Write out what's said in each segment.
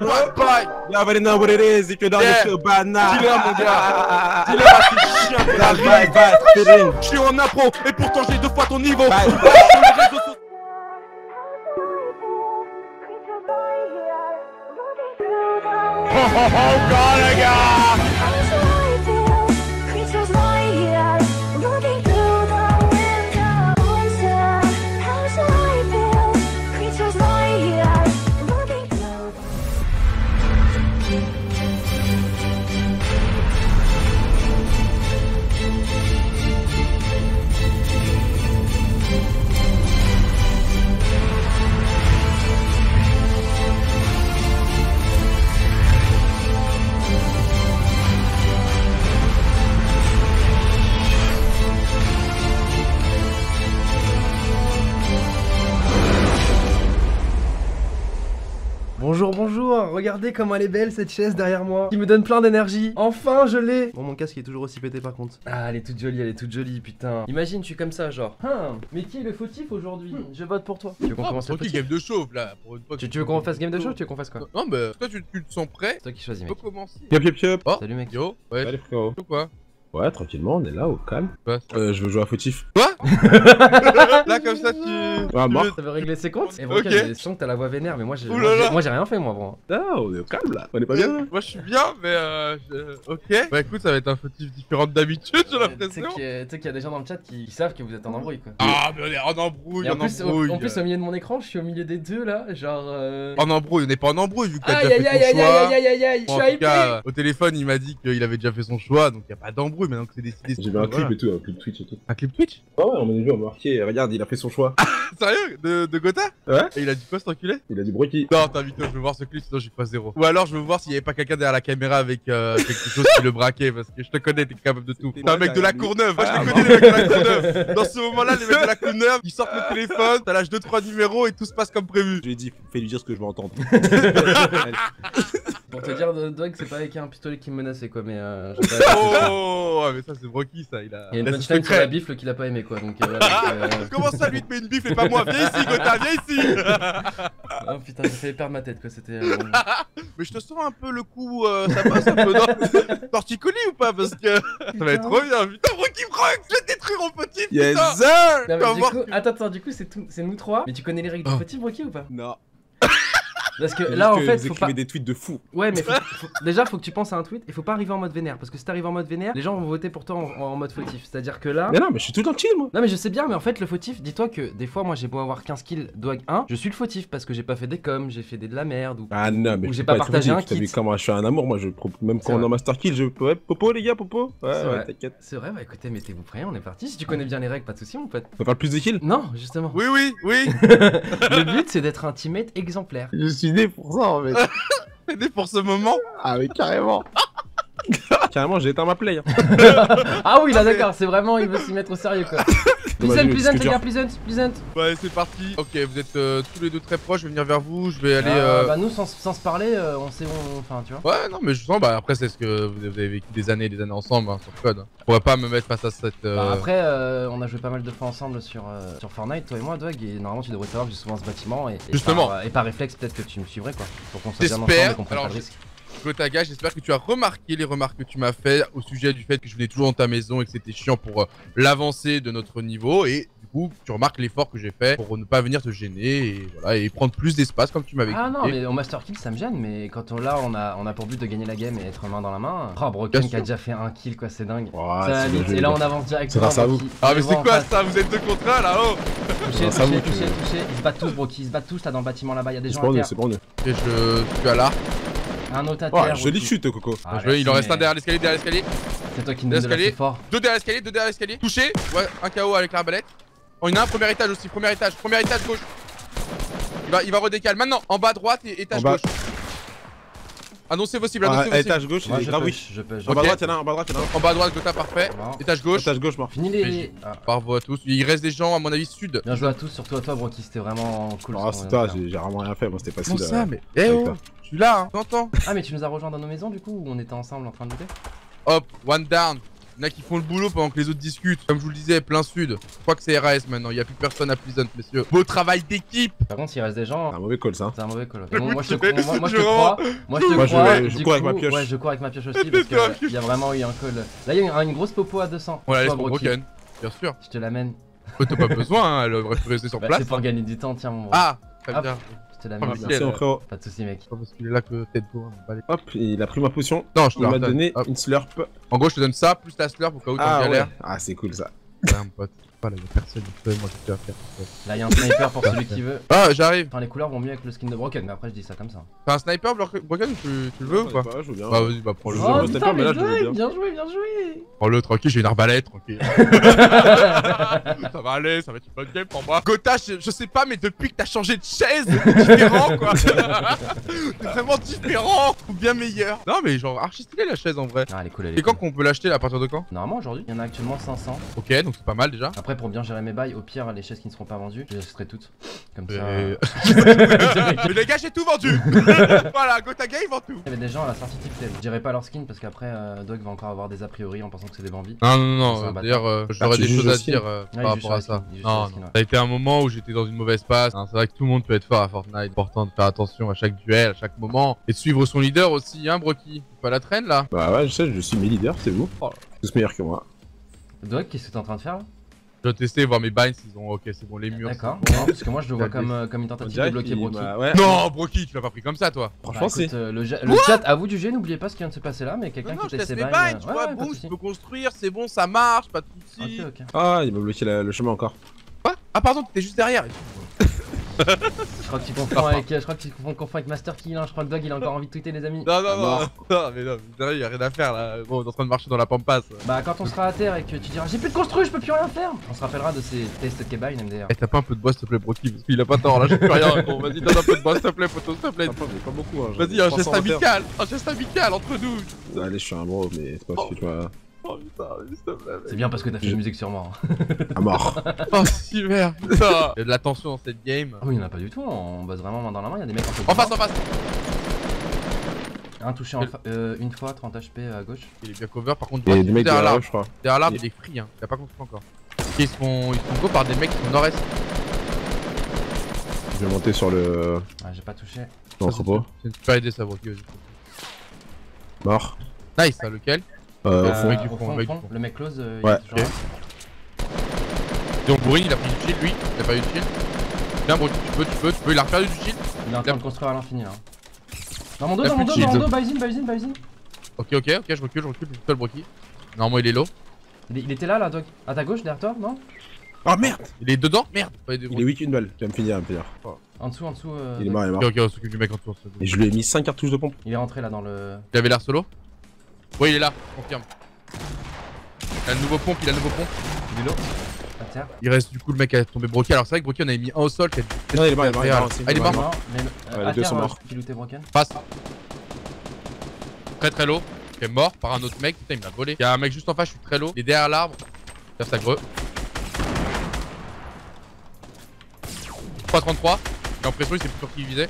Bye bye. You already know what it is if you're down yeah. The banane. Dis-le mon gars. Dis-le à tes chiens de la vie. Bye. Je suis en impro et pourtant j'ai deux fois ton niveau. Bye. Oh Gotaga. Bonjour, bonjour, regardez comme elle est belle cette chaise derrière moi, qui me donne plein d'énergie. Enfin, je l'ai. Bon, mon casque est toujours aussi pété par contre. Ah, elle est toute jolie, putain. Imagine, je suis comme ça, genre. Hein, mais qui est le fautif aujourd'hui? Je vote pour toi. Tu veux qu'on commence le fautif? Game de chauve là. Pour une fois, tu veux qu'on fasse game de chauve ou tu veux qu'on fasse quoi? Non, bah, toi tu te sens prêt. C'est toi qui choisis, mec. On peut commencer. Oh, salut, mec. Yo, ouais. Salut, frérot. Ouais, tranquillement, on est là, au calme. Je veux jouer à fautif. Quoi? Là, comme ça, tu... Ah, mort. Ça veut régler ses comptes? Et bon, ok, je sens que t'as la voix vénère, mais moi, j'ai rien fait, moi, bro. Ah, on est au calme, là. On est pas bien, là. Moi, je suis bien, mais ok. Bah, écoute, ça va être un fautif différent d'habitude, j'ai l'impression. Tu sais qu'il y a des gens dans le chat qui savent que vous êtes en embrouille, quoi. Ah, mais on est en embrouille, en plus, au milieu de mon écran, je suis au milieu des deux, là, genre... En embrouille, on est pas en embrouille, vu que t'as déjà fait ton choix. Aïe, aïe, aïe, aïe, aïe, aïe, aïe, je suis hypé. Au téléphone, il m'a dit qu'il avait déjà fait son choix, donc y a pas d'embrouille. Maintenant que c'est décidé, j'ai vu un clip et tout, un clip Twitch et tout. Un clip Twitch? Ah ouais, on a vu, on a marqué, regarde, il a fait son choix. Sérieux? De Gotha? Ouais. Et il a dit quoi cet enculé? Il a dit Brooky. Non, t'as vu, je veux voir ce clip, sinon j'ai pas zéro. Ou alors je veux voir s'il y avait pas quelqu'un derrière la caméra avec quelque chose qui le braquait, parce que je te connais, t'es capable de tout. T'es un mec de la Courneuve, moi je te connais, les mecs de la Courneuve. Dans ce moment-là, les mecs de la Courneuve, ils sortent le téléphone, t'as lâché 2-3 numéros et tout se passe comme prévu. Je lui ai dit, fais-lui dire ce que je veux entendre. Pour te dire, Doig, c'est pas avec un pistolet qui me menaçait quoi, mais oh, mais ça c'est Brooky ça, il a... Il y a une punchline sur la bifle qu'il a pas aimé quoi, donc voilà. Comment ça lui te met une bifle et pas moi? Viens ici Gotha, viens ici. Oh putain, ça fait perdre ma tête quoi, c'était... Mais je te sens un peu le coup, ça passe un peu dans... Torticolis ou pas? Parce que... Putain. Ça va être trop bien, putain Brooky Brock, je vais détruire mon petit putain. Yes sir. Non, coup... Attends, du coup c'est nous trois, mais tu connais les règles du petit Brooky ou pas? Non. Parce que là en fait faut pas... des tweets de fou. Ouais mais déjà faut que tu penses à un tweet et faut pas arriver en mode vénère. Parce que si t'arrives en mode vénère, les gens vont voter pour toi en mode fautif. C'est à dire que là... Mais non mais je suis tout le temps chill moi. Non mais je sais bien mais en fait le fautif, dis-toi que des fois moi j'ai beau avoir 15 kills Doig 1, je suis le fautif parce que j'ai pas fait des coms, j'ai fait de la merde ou... Ah non mais j'ai pas partagé un kit. T'as vu comment je suis un amour moi, je... même quand on est en master kill je... Ouais popo les gars popo. Ouais t'inquiète. C'est vrai, bah écoutez mettez-vous prêts, on est parti. Si tu connais bien les règles pas de soucis mon pote. Faut faire plus de kills? Non justement. Oui. Le but c'est d'être un teammate exemplaire. Je suis né pour ça en fait. T'es né pour ce moment? Ah oui carrément. Carrément j'ai éteint ma play hein. Ah oui là d'accord, c'est vraiment il veut s'y mettre au sérieux quoi. Pleasant les gars, pleasant. Ouais c'est parti. Ok vous êtes tous les deux très proches, je vais venir vers vous, je vais aller... Bah nous sans se parler, on sait où... Enfin tu vois. Ouais non mais je sens, bah après c'est ce que vous avez vécu des années ensemble hein, sur code. Je pourrais pas me mettre face à cette... Bah après on a joué pas mal de fois ensemble sur Fortnite, toi et moi Doig, et normalement tu devrais savoir que j'ai souvent ce bâtiment et... Justement. Et par réflexe peut-être que tu me suivrais quoi, pour qu'on se dise ensemble et qu'on prenne pas le risque. Gotaga, j'espère que tu as remarqué les remarques que tu m'as fait au sujet du fait que je venais toujours dans ta maison et que c'était chiant pour l'avancée de notre niveau et du coup tu remarques l'effort que j'ai fait pour ne pas venir te gêner et voilà et prendre plus d'espace comme tu m'avais dit. Ah non mais en master kill ça me gêne mais quand on l'a on a pour but de gagner la game et être main dans la main. Oh Broken qui a déjà fait un kill quoi, c'est dingue. Oh, ça vite, et là on avance directement. Ça vous. Ah mais c'est quoi ça? Vous êtes 2 contre 1 là oh. Touché. Ils se battent tous Broky, ils se battent tous là dans le bâtiment là-bas, il y a des gens. C'est bon. Et je suis à l'arc. Un autre à terre. Jolie chute, Coco. Ah, il en reste un derrière l'escalier, C'est toi qui nous donne le plus fort. 2 derrière l'escalier, 2 derrière l'escalier. Touché. Ouais, un KO avec l'arbalète. Oh, il y en a un, premier étage aussi. Premier étage gauche. Il va redécaler. Maintenant, en bas à droite et étage gauche. Annoncez vos cibles, annoncez vos cibles. Étage gauche, je peux. En bas à droite, il y en a un. En bas à droite, Gotha, parfait. Étage gauche. Mort. Fini les. Bravo à tous. Il reste des gens, à mon avis, sud. Bien joué à tous, surtout à toi, Brooky. C'était vraiment cool. Ah, c'est toi, j'ai vraiment rien fait. Moi, c'était facile. Je suis là, hein, t'entends. Ah mais tu nous as rejoint dans nos maisons du coup où on était ensemble en train de lutter. Hop, one down. Il y en a qui font le boulot pendant que les autres discutent. Comme je vous le disais, plein sud. Je crois que c'est RAS maintenant. Il n'y a plus personne à Pleasant, messieurs. Beau travail d'équipe. Par contre, il reste des gens. C'est un mauvais call, ça. C'est un mauvais call. Bon, moi, je te crois. Je cours avec ma pioche. Ouais, je cours avec ma pioche aussi. Parce qu'il y a vraiment eu un call. Là, il y a une grosse popo à 200. On la laisse pour Broken. Bien sûr. Je te l'amène. T'as pas besoin, hein, elle aurait pu rester sur place. C'est pour gagner du temps, tiens, mon. Ah, très bien. Je te la mets bien. Pas de soucis, mec. Il est là que tête d'eau. Hop, il a pris ma potion. Non, je te l'ai donné une slurp. En gros, je te donne ça, plus la slurp au cas où t'as galère. Ah, c'est cool ça. Mon pote, pas là, y'a personne. Moi, j'ai tout à faire. Là, y'a un sniper pour celui qui veut. Ah, j'arrive. Enfin, les couleurs vont mieux avec le skin de Broken, mais après, je dis ça comme ça. T'as un sniper, Broken, tu le veux ou pas? Je veux bien. Bah, vas-y, bah, prends le sniper, mais là, je veux bien. Bien joué, bien joué. Prends-le, tranquille, j'ai une arbalète, tranquille. Ça va aller, ça va être une bonne game pour moi. Gotha, je sais pas, mais depuis que t'as changé de chaise, t'es différent, quoi. T'es vraiment différent, ou bien meilleur. Non, mais genre, archi stylé la chaise en vrai. Ah, elle est cool, elle est. Et quand qu'on peut l'acheter, là, à partir de quand? Normalement, aujourd'hui. Il y en a actuellement 500. Ok, donc c'est pas mal déjà. Après, pour bien gérer mes bails, au pire, les chaises qui ne seront pas vendues, je les achèterai toutes. Comme ça. Mais les gars, j'ai tout vendu. Voilà, Gotaga, ils vendent tout. Il y avait des gens à la sortie Tilted. Je dirais pas leur skin parce qu'après, Doig va encore avoir des a priori en pensant que c'est des bambis. Non, non, non. D'ailleurs, j'aurais des choses à dire par rapport à ça. Non, non. Ça a été un moment où j'étais dans une mauvaise passe. C'est vrai que tout le monde peut être fort à Fortnite. Important de faire attention à chaque duel, à chaque moment. Et de suivre son leader aussi, hein, Brooky. Pas la traîne là. Bah ouais, je sais, je suis mes leaders, c'est vous. Tous meilleurs que moi. Doig, qu'est-ce que t'es en train de faire là? Je vais tester, voir mes binds, ils ont ok, c'est bon, les murs. D'accord, bon, parce que moi je le vois comme une tentative de bloquer Brooky. Bah ouais. Non, Brooky, tu l'as pas pris comme ça, toi. Franchement, c'est. Le chat, à vous du jeu, n'oubliez pas ce qui vient de se passer là, mais quelqu'un qui teste ses binds. Tu vois, ouais, boum, je peux construire, c'est bon, ça marche, pas de soucis. Okay, okay. Ah, il m'a bloqué le chemin encore. Quoi? Ah, pardon, t'étais juste derrière. Je crois que tu confonds avec Master Kill, hein. Je crois que Doig il a encore envie de tweeter les amis. Non, non, non, non, mais non, sérieux, y'a rien à faire là. Bon, on est en train de marcher dans la pampas. Bah, quand on sera à terre et que tu diras j'ai plus de construit, je peux plus rien faire, on se rappellera de ces tests de Kebab, MDR. Eh, t'as pas un peu de bois s'il te plaît, Brooky, parce qu'il a pas tort là, j'ai plus rien. Bon, vas-y, donne un peu de bois s'il te plaît, photo s'il te plaît. Pas beaucoup, hein. Vas-y, un geste amical entre nous. Allez, je suis un bro, mais c'est pas ce que tu vois. Oh putain, c'est bien parce que t'as fait de la musique sûrement. À mort. Oh super putain. Il y a de la tension dans cette game. Oh, il y en a pas du tout, on bosse vraiment main dans la main, il y a des mecs en face, en face. Un touché une fois, 30 HP à gauche. Il est bien cover par contre. Il y a des mecs derrière l'arbre, je crois. Derrière l'arbre, il est free, hein. Il a pas compris encore. Ils sont go par des mecs qui sont nord-est. Je vais monter sur le... Ah, j'ai pas touché. Non, c'est pas. C'est super aidé ça, Brooky. Mort. Nice, ça, lequel? Au fond, le mec close, ouais, il est toujours là. Donc Bourine, il a pris du shield, lui, il a pas eu de shield. Bien Brooky, tu peux, il a reperdu du shield. Il est en train de construire à l'infini là. Dans mon dos, Baizine. Ok, je recule, tout seul Brooky. Normalement il est low. Il était là, Doig. À ta gauche, derrière toi, non? Oh merde! Il est dedans? Merde! Il est 8 une balle, tu vas me finir, Oh. En dessous. Il est mort. Ok, on s'occupe du mec en dessous. Et je lui ai mis 5 cartouches de pompe. Il est rentré là dans le. Il avait l'air solo? Oui, il est là, confirme. Il a le nouveau pompe. Il est low. Il reste du coup le mec à tomber Brooky. Alors c'est vrai que Brooky on avait mis un au sol. Non, il est mort. Ah, il est mort. Les deux sont morts. Passe. Très low. Il est mort par un autre mec. Putain, il me l'a volé. Il y a un mec juste en face, je suis très low. Il est derrière l'arbre. Faire sa greu. 3-33. Il est en pression, il sait plus sur qui il visait.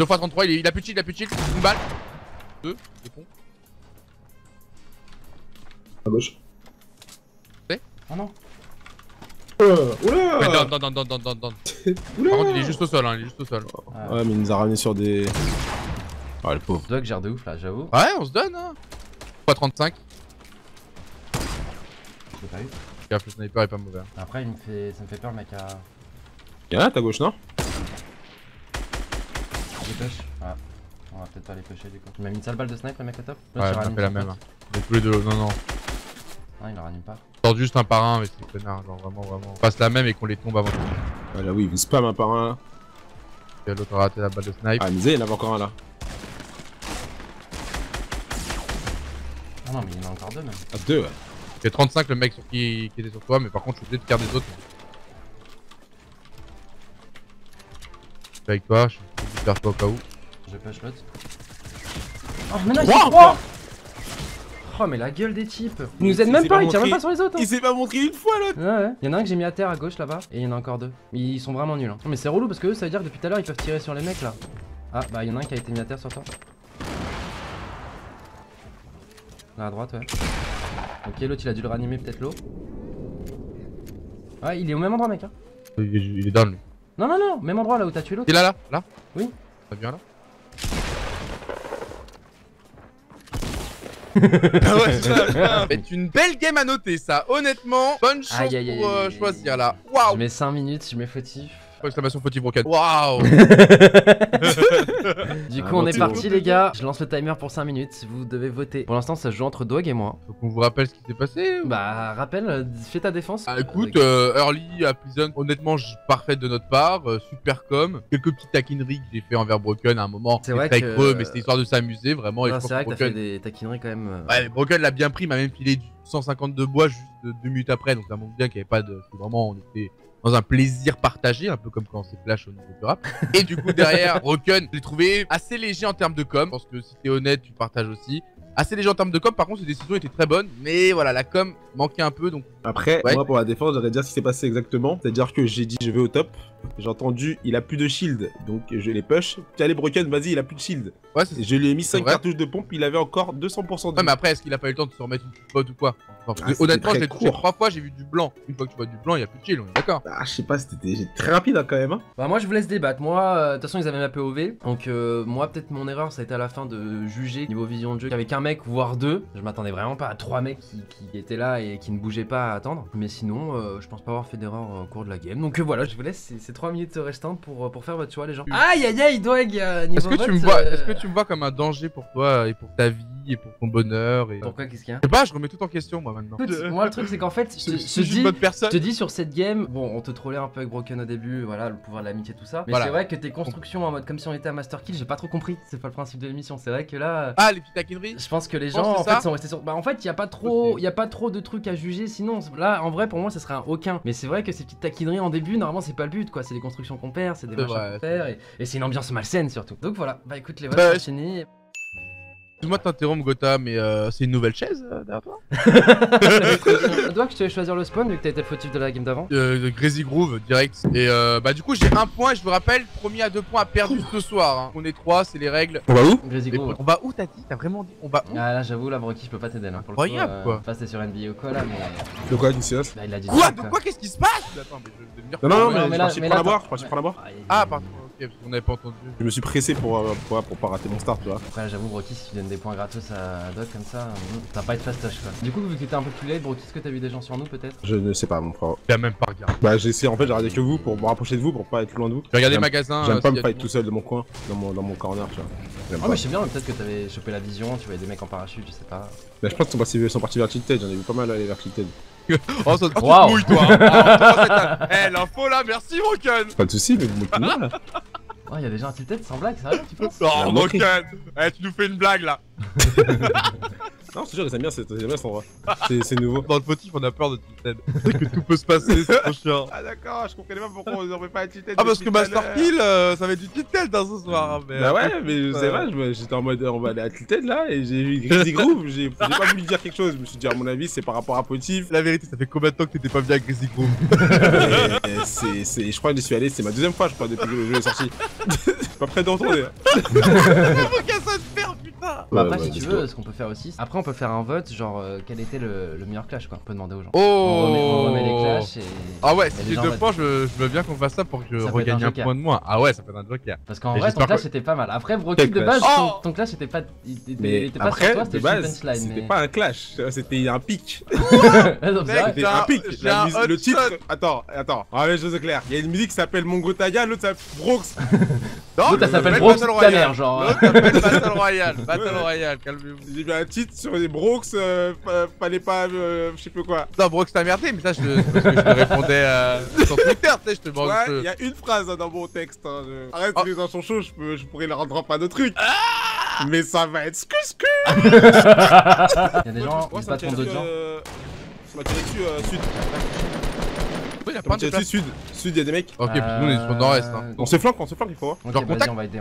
2-33, il a plus de shield, Une balle. 2 pompes. À gauche. Oh non. Oula. Mais donne. Oula. Par contre il est juste au sol, hein, Ouais mais il nous a ramené sur des... Ah le pauvre. Doig gère de ouf là, j'avoue. Ouais on se donne hein. 3-35. Je l'ai pas eu. Gaffe le sniper est pas mauvais. Après il me fait... ça me fait peur le mec à... Y'en a à ta gauche non? Je pêche. Ouais. On va peut-être pas les pêcher du coup. Il m'a mis une sale balle de snipe le mec à top. Ouais il m'a fait la même. Il est tous les deux, non. Non, il la ranime pas. Sort juste un par un, mais c'est connard, genre vraiment. On passe la même et qu'on les tombe avant. Ah là, oui, il me spam un par un là. L'autre a raté la balle de snipe. Ah, misé, il y en avait encore un là. Ah non, mais il y en a encore deux même. Ah, deux ouais. J'ai 35 le mec sur qui était sur toi, mais par contre, je suis obligé de garder des autres. Je suis avec toi, je suis vers toi au cas où. Je pêche l'autre. Oh, mais non, il y a 3. Oh mais la gueule des types. Ils nous aident même pas, ils tirent même pas sur les autres hein. Il s'est pas montré une fois l'autre. Ouais. Y'en a un que j'ai mis à terre à gauche là-bas. Et y'en a encore deux. Ils sont vraiment nuls hein. Non mais c'est relou parce que eux ça veut dire que depuis tout à l'heure ils peuvent tirer sur les mecs là. Ah bah y'en a un qui a été mis à terre sur toi. Là à droite ouais. Ok, l'autre il a dû le ranimer peut-être l'eau. Ouais, il est au même endroit, mec. Hein. Il est down lui. Non, non, non, même endroit là où t'as tué l'autre. Il est là, là, là. Oui. T'as vu un là? Ouais, ça va être une belle game à noter, ça. Honnêtement, bonne chance pour choisir là. Waouh. Je mets 5 minutes, je mets fautif. Exclamation fautif broken. Waouh. Du coup, on est parti, les gars. Je lance le timer pour 5 minutes. Vous devez voter. Pour l'instant, ça se joue entre Doig et moi. Faut qu'on vous rappelle ce qui s'est passé. Bah, rappelle, fais ta défense. Ah, écoute, early, Appison, honnêtement, parfaite de notre part. Super com. Quelques petites taquineries que j'ai fait envers Broken à un moment. C'est vrai que... mais c'était histoire de s'amuser, vraiment. C'est vrai que t'as fait des taquineries quand même. Ouais, mais Broken l'a bien pris, m'a même filé du 152 bois juste 2 minutes après. Donc ça montre bien qu'il n'y avait pas de... Vraiment, on était... dans un plaisir partagé, un peu comme quand on s'éclache au niveau du rap. Et du coup, derrière, Broken, je l'ai trouvé assez léger en termes de com. Je pense que si t'es honnête, tu partages aussi. Assez léger en termes de com, par contre, ses décisions étaient très bonnes. Mais voilà, la com manquait un peu, donc... Après, ouais. Moi, pour la défense, j'aurais dire ce qui s'est passé exactement. C'est-à-dire que j'ai dit, je vais au top. J'ai entendu, il a plus de shield, donc je les push. Puis allez, Broken, vas-y, il a plus de shield. Ouais, je lui ai mis 5 cartouches de pompe, il avait encore 200% de... Ouais, mais après, est-ce qu'il a pas eu le temps de se remettre une pote ou quoi? Enfin, ah, honnêtement, je l'ai touché 3 fois, j'ai vu du blanc. Une fois que tu vois du blanc, il y a plus de shield, on est d'accord. Ah, je sais pas, c'était très rapide hein, quand même. Hein. Bah, moi, je vous laisse débattre. Moi, de toute façon, ils avaient ma POV. Donc, moi, peut-être mon erreur, ça a été à la fin de juger niveau vision de jeu avec un mec, voire 2. Je m'attendais vraiment pas à 3 mecs qui étaient là et qui ne bougeaient pas. À attendre, mais sinon je pense pas avoir fait d'erreur au cours de la game, donc voilà, je vous laisse ces 3 minutes restantes pour faire votre choix, les gens. Aïe aïe aïe, Doig, niveau vote, est-ce que tu me vois comme un danger pour toi et pour ta vie et pour ton bonheur et... Pourquoi, qu'est-ce qu'il y a? Je sais pas, je remets tout en question moi maintenant. Écoute, moi le truc c'est qu'en fait, je te dis sur cette game, bon on te trollait un peu avec Broken au début, voilà, le pouvoir de l'amitié tout ça, mais voilà. C'est vrai que tes constructions en mode comme si on était à Master Kill, j'ai pas trop compris, c'est pas le principe de l'émission, c'est vrai que là... Ah, les petites taquineries. Je pense que les gens en fait sont restés sur... Bah en fait, y a pas trop de trucs à juger, sinon là en vrai pour moi ça serait un aucun, mais c'est vrai que ces petites taquineries en début, normalement c'est pas le but quoi, c'est des constructions qu'on perd, c'est des machins qu'on perd et c'est une ambiance malsaine surtout. Donc voilà, bah écoute les votes, c'est fini. Excuse-moi de t'interrompre, Gotha, mais c'est une nouvelle chaise derrière toi? Doig, je te vais choisir le spawn vu que t'as été le fautif de la game d'avant. Greasy Grove, direct. Et bah, du coup, j'ai 1 point, je vous rappelle, premier à 2 points à perdre ce soir. Hein. On est 3, c'est les règles. On va où? Greasy Grove. On va où, t'as dit? T'as vraiment dit? On va où? Ah là, j'avoue, la Brooky, je peux pas t'aider là. Pour le coup, quoi. Enfin, c'est sur NBA ou quoi là, mais. De quoi, Nicolas? Bah, il a dit. Quoi? De quoi? Qu'est-ce qui se passe? Attends, mais je vais venir. Non, non, mais là, je prends la boire. Ah, pardon. Parce qu'on n'avait pas entendu. Je me suis pressé pour pas rater mon start, tu vois. Après, j'avoue, Brooky, si tu donnes des points gratos à Doig comme ça, t'as pas être fastoche quoi. Du coup, vu que t'étais un peu plus late, Brooky, est-ce que t'as vu des gens sur nous peut-être? Je ne sais pas, mon frère. T'as même pas regardé. Bah, j'ai essayé, en fait, j'ai regardé que vous pour me rapprocher de vous, pour pas être loin de vous. J'ai regardé les magasins. J'aime pas me fight tout seul de mon coin, dans mon corner, tu vois. Ah, mais je sais bien, peut-être que t'avais chopé la vision, tu voyais des mecs en parachute, je sais pas. Bah, je pense qu'ils sont partis vers Tilted, j'en ai vu pas mal aller vers Tilted. Oh, ça te mouille, toi! Eh, l'info là, merci, Broken! Pas de soucis, mais vous moquez là! Oh, y'a des gens à Tilted sans blague, sérieux, tu penses? Oh, Broken! Eh, tu nous fais une blague là! Non, je te jure, les amis, j'aime bien cet endroit. C'est nouveau. Dans le fautif, on a peur de Tilted. C'est que tout peut se passer, c'est trop chiant. Ah, d'accord, je comprenais pas pourquoi on ne met pas à Tilted. Ah, parce que Master Kill, ça va être du Tilted dans ce soir. Bah ouais, mais c'est vrai, j'étais en mode on va aller à Tilted là, et j'ai eu Greasy Grove, j'ai pas voulu dire quelque chose. Je me suis dit, à mon avis, c'est par rapport à Potif. La vérité, ça fait combien de temps que t'étais pas bien à Greasy Grove? Je crois que j'y suis allé, c'est ma 2e fois, je crois, depuis que le jeu est sorti. Pas prêt d'en retourner. Bah après si tu veux, ce qu'on peut faire aussi, après on peut faire un vote genre quel était le meilleur clash quoi, on peut demander aux gens. Oh, on remet les clashs et... Ah ouais, si j'ai 2 points, je veux bien qu'on fasse ça pour que je regagne un point de moins. Ah ouais, ça peut être un joker. Parce qu'en vrai ton clash était pas mal. Après Brooky de base, ton clash était pas sur toi, c'était juste une punchline. C'était pas un clash, c'était un pic. C'était un pic, le titre... Attends, les choses claires. Il y a une musique qui s'appelle Mon Gotaga, l'autre s'appelle Brooks. L'autre ça s'appelle Brooks ta mère genre. L'autre s'appelle Battle Royale. Battle Royale, calmez-vous. J'ai vu un titre sur les Brooks, fallait pas, je sais plus quoi. Non, Brooks t'as merdé, mais ça parce que je te répondais sur Twitter, tu sais, je te demande. Ouais, il y a une phrase hein, dans mon texte. Hein, Arrête, les enfants chauds, je pourrais leur rendre pas de trucs. Ah mais ça va être scuscu. Il y a des gens, ils se battent contre d'autres gens. Ça m'a tiré dessus, sud. Il y a plein de place. Sud, il y a des mecs. Ok, puis nous on est sur nord-est. Hein. On se flanque, il faut voir. Ok, genre contact. On va aider.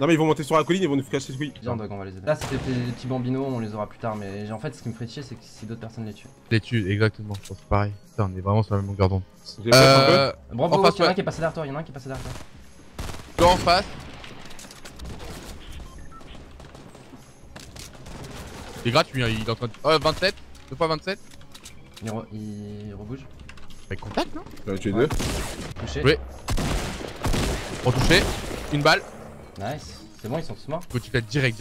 Non mais ils vont monter sur la colline, ils vont nous cacher ce couille. Viens Doig, on va les aider. Là c'était des petits bambinos, on les aura plus tard, mais en fait ce qui me ferait chier c'est que si d'autres personnes les tuent. Les tuent, exactement, je pense pareil. Putain, on est vraiment sur la même longueur d'onde. Bravo, il y en a un qui est passé derrière toi, Dans en face. C'est gratuit, hein, il est en train de... Oh, 27. 2.27. Il rebouge. Avec contact, non? J'en ai tué deux. Touché. Oui. Retouché. Une balle. Nice. C'est bon, ils sont tous morts. Go, tu fais direct.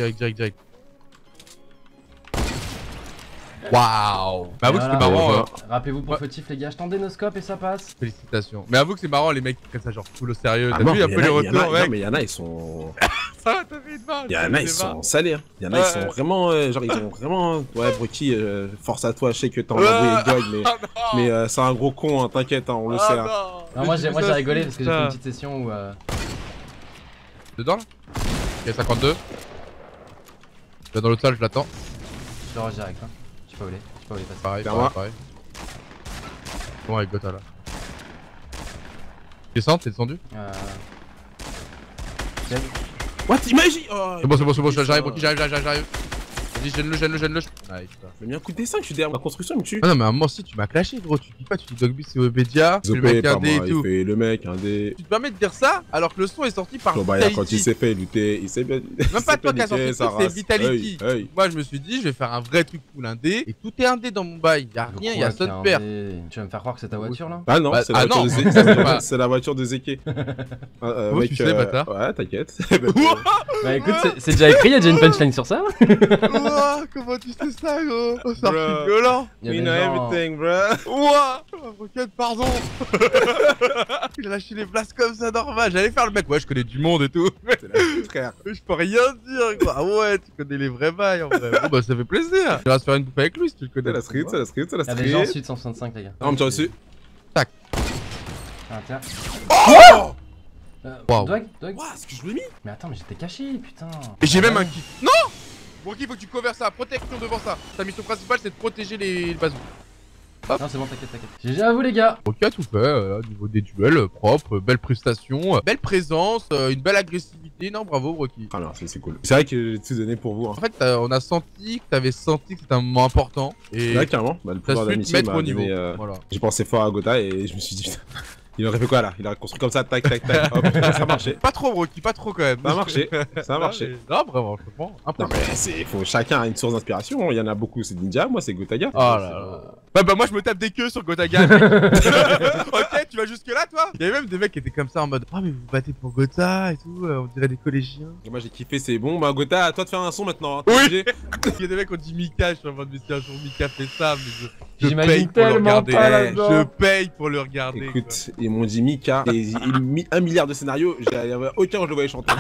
Waouh! Mais avoue que c'est marrant. Rappelez-vous pour fautif, les gars, je tendais nos scopes et ça passe. Félicitations. Mais avoue que c'est marrant, les mecs qui prennent ça genre full au sérieux. T'as vu un peu les retours, mec? Non, mais y'en a, ils sont. Ça t'as fait une barre! Y'en a, ils sont salés. Y'en a, ils sont vraiment. Genre, ils ont vraiment. Ouais, Brooky, force à toi, je sais que t'en as joué avec Doig, mais c'est un gros con, t'inquiète, on le sait. Non, moi j'ai rigolé parce que j'ai fait une petite session où. Dedans là? Ok, 52. Je vais dans l'autre salle, je l'attends. Je te range direct, hein. Je peux voler passer. Pareil. Comment avec Gota là? Descends, t'es descendu? What? Imagine! Oh, c'est bon, j'arrive. Vas-y, gêne-le. Nice. J'ai mis un coup de dessin, je suis derrière ma construction, il me tue. Ah non, mais à un moment si tu m'as clashé, gros, tu dis pas, tu dis Doigby c'est Webedia, tu le mec un dé et tout. Le mec un dé. Tu te permets de dire ça alors que le son est sorti par Vitality. Quand il s'est fait lutter, il s'est bien. Même pas toi qui a sorti ça, c'est Vitality. Moi je me suis dit, je vais faire un vrai truc cool, un dé. Et tout est un dé dans mon bail, y'a rien, y'a ça de paire. Tu vas me faire croire que c'est ta voiture là? Ah non, c'est la voiture de Zeke. Tu sais, bâtard. Ouais, t'inquiète. Bah écoute, c'est déjà écrit, y'a déjà une punchline sur ça. Wouah, comment tu sais ça, gros? Oh, c'est rigolant. We know everything, bruh. Wouah, Rocket, pardon. Il a lâché les places comme ça, normal. J'allais faire le mec, ouais, je connais du monde et tout. C'est la chute, frère. Je peux rien dire, quoi. Ah ouais, tu connais les vrais bails, en vrai. Bon, bah, ça fait plaisir. Tu vas se faire une bouffe avec lui si tu le connais. C'est la street. Y'avait genre sud 165, les gars. Non, on me tient au-dessus. Tac. Ah, tiens. Oh! Waouh. Doig. Wouah, ce que je l'ai mis. Mais attends, mais j'étais caché, putain. Et j'ai même un kick. Non! Brooky, faut que tu covers ça, protection devant ça. Ta mission principale, c'est de protéger les bazookas. Non, c'est bon, t'inquiète. GG à vous, les gars. Brooky a tout fait, niveau des duels, propre, belle prestation, belle présence, une belle agressivité. Non, bravo, Brooky. Ah non, c'est cool. C'est vrai que j'ai tout donné pour vous. Hein. En fait, on a senti que t'avais senti que c'était un moment important. Et là, carrément, bah, le pouvoir d'amitié m'a amené, voilà. J'ai pensé fort à Gota et je me suis dit, putain. Il aurait fait quoi là? Il aurait construit comme ça, tac. Hop, ça a marché. Pas trop, Brooky, pas trop quand même. Ça a marché. Non, vraiment, je comprends. Non, mais faut chacun a une source d'inspiration. Il y en a beaucoup, c'est Ninja, moi c'est Gotaga. Oh là là. Bah, moi je me tape des queues sur Gotaga. Ok, tu vas jusque là, toi? Il y avait même des mecs qui étaient comme ça en mode oh, mais vous battez pour Gota et tout, on dirait des collégiens. Et moi j'ai kiffé, c'est bon. Bah, Gota, à toi de faire un son maintenant. Hein, oui. Il y a des mecs qui ont dit Mika, je suis en mode mais si un jour Mika fait ça, mais je paye pour le regarder. Je paye pour le regarder. Écoute, ils m'ont dit Mika, et ils mis 1 milliard de scénarios, j'avais aucun où je le voyais chanter.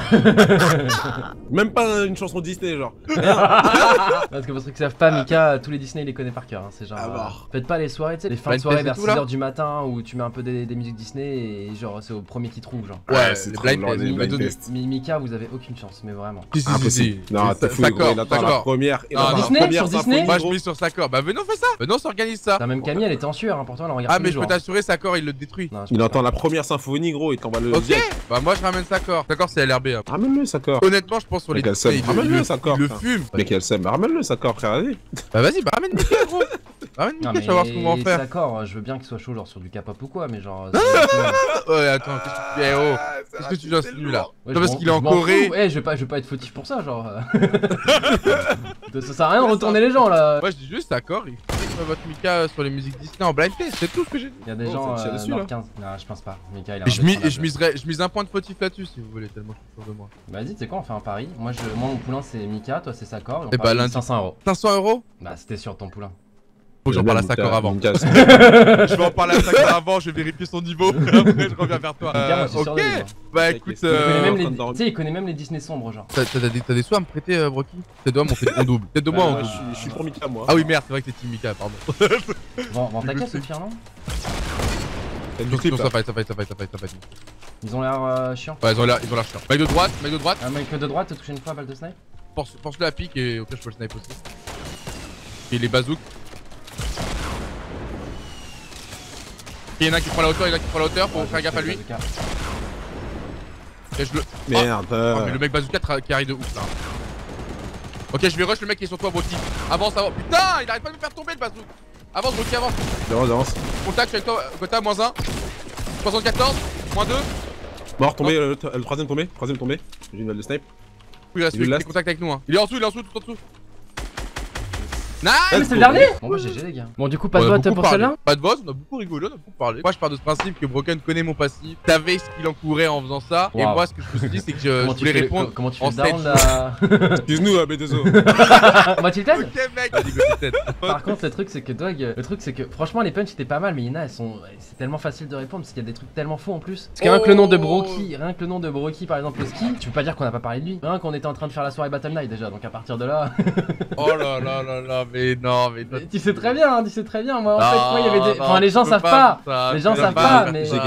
Même pas une chanson Disney, genre. Parce que pour ceux qui savent pas, Mika, tous les Disney, il les connaît par cœur. Hein. C'est genre. Faites pas les soirées, tu sais, les fins de soirée vers 6h du matin où tu mets un peu des musiques Disney et genre c'est au premier qui trouve, genre. Ouais, c'est trop blind test. Mika, vous avez aucune chance, mais vraiment. Si. Non, t'es fou, gros, il attend la première. Disney sur Disney. Moi je mise sur Sakor. Bah venons, fais ça. Venons, s'organise ça. Même Camille, elle était en sueur, pourtant elle regarde. Ah, mais je peux t'assurer, Sakor, il le détruit. Il entend la première symphonie, gros, il t'en va le. Ok, bah moi je ramène Sakor. Sakor, c'est LRB. Ramène-le, Sakor. Honnêtement, je pense sur les Disney. Ramène-le, Sakor. Le fume. Mais qu'elle sème, ramène-le, Sakor, frère, vas-y. Bah vas-y, bah ramène Mika, gros. Ramène Mika, je vais voir ce qu'on va en faire. D'accord, je veux bien qu'il soit chaud, genre sur du K-pop ou quoi, mais genre. Ouais, attends, qu'est-ce que tu dois celui là? Non, parce qu'il est en Corée. Eh, je vais pas être fautif pour ça, genre. Ça sert à rien de retourner les gens là. Moi je dis juste, Sakor, il fout votre Mika sur les musiques Disney en blind test, c'est tout ce que j'ai dit. Il y a des gens. Non, 15. Non, je pense pas. Mika, il a je mise un point de fautif là-dessus si vous voulez, tellement je suis sûr de moi. Bah, dis, tu sais quoi, on fait un pari. Moi, mon poulain, c'est Mika, toi, c'est Sakor. Et bah, lundi, 500 euros. 500 euros? Bah, c'était sur ton poulain. Faut que j'en parle à Sakor avant. Je vais en parler à Sakor avant, je vais vérifier son niveau. Après, je reviens vers toi. Ok, bah écoute. Il connaît même les Disney sombres, genre. T'as des sous à me prêter, Brooky? T'es de moi, on fait en double. T'es de moi en double. Je suis pour Mika, moi. Ah oui, merde, c'est vrai que c'est Team Mika, pardon. Vends ta caisse, c'est pire, non? Ça fight. Ils ont l'air chiants. Ouais, ils ont l'air chiants. Mec de droite. Un mec de droite, t'as touché une fois, balle de snipe. Pense-le à pique et au pire, je peux le snipe aussi. Et les bazooks. Il y en a qui prend la hauteur, faut faire gaffe à lui. Et je le. Merde. Oh, mais le mec bazooka qui arrive de ouf là. Ok, je vais rush le mec qui est sur toi, Brooky. Avance. Putain, il arrive pas de me faire tomber le bazooka. Avance, Brooky, avance. Avance. Contact, je suis avec toi, Gota, -1. 74, -2. Mort, tombé, le troisième tombé. J'ai une balle de snipe. Oui, il reste contact avec nous. Hein. Il est en dessous, tout en dessous. Nice. Mais c'est le dernier. Bon bah GG les gars. Bon du coup pas de vote pour celle-là. Pas de vote, on a beaucoup rigolé, on a beaucoup parlé. Moi je pars de ce principe que Broken connaît mon passif, savait ce qu'il encourait en faisant ça. Wow. Et moi ce que je me suis dit c'est que je voulais répondre comment tu fais en down là. Excuse-nous BDSO. On va Tilted. Ok mec. Par contre le truc c'est que Doig, le truc c'est que franchement les punchs étaient pas mal mais il y en a elles sont c'est tellement facile de répondre parce qu'il y a des trucs tellement faux en plus. Parce que rien que le nom de Brooky, par exemple le ski, tu peux pas dire qu'on a pas parlé de lui. Rien qu'on était en train de faire la soirée Battle Night déjà donc à partir de là. Oh là là là là mais non mais tu sais très bien, tu sais très bien moi en fait moi il y avait des enfin les gens savent pas. Les gens savent pas mais j'ai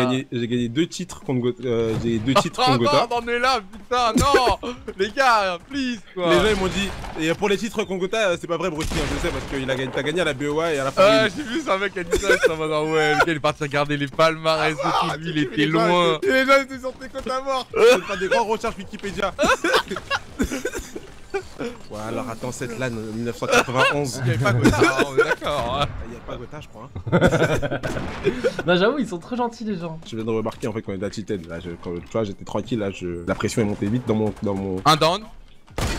gagné 2 titres contre Gotaga. J'ai 2 titres contre Gotaga. Non, on est là putain non. Les gars, please quoi. Les gens ils m'ont dit et pour les titres contre Gotaga, c'est pas vrai Brooky, hein, je sais parce que il a gagné t'as gagné à la BOA et à la fin. Ah, j'ai vu ça mec à l'histoire ça va dans ouais, il est parti regarder les palmarès et tout, il était loin. Et les gens étaient sur tes comptes à mort. Je fais des grandes recherches Wikipédia. Ouais alors attends cette LAN 1991. Il n'y avait pas Gotaga, on est d'accord. Il n'y a pas Gotaga je crois. Non j'avoue ils sont trop gentils les gens. Je viens de remarquer en fait qu'on est à Tilted là, quand tu vois j'étais tranquille là, la pression est montée vite dans mon... Un down.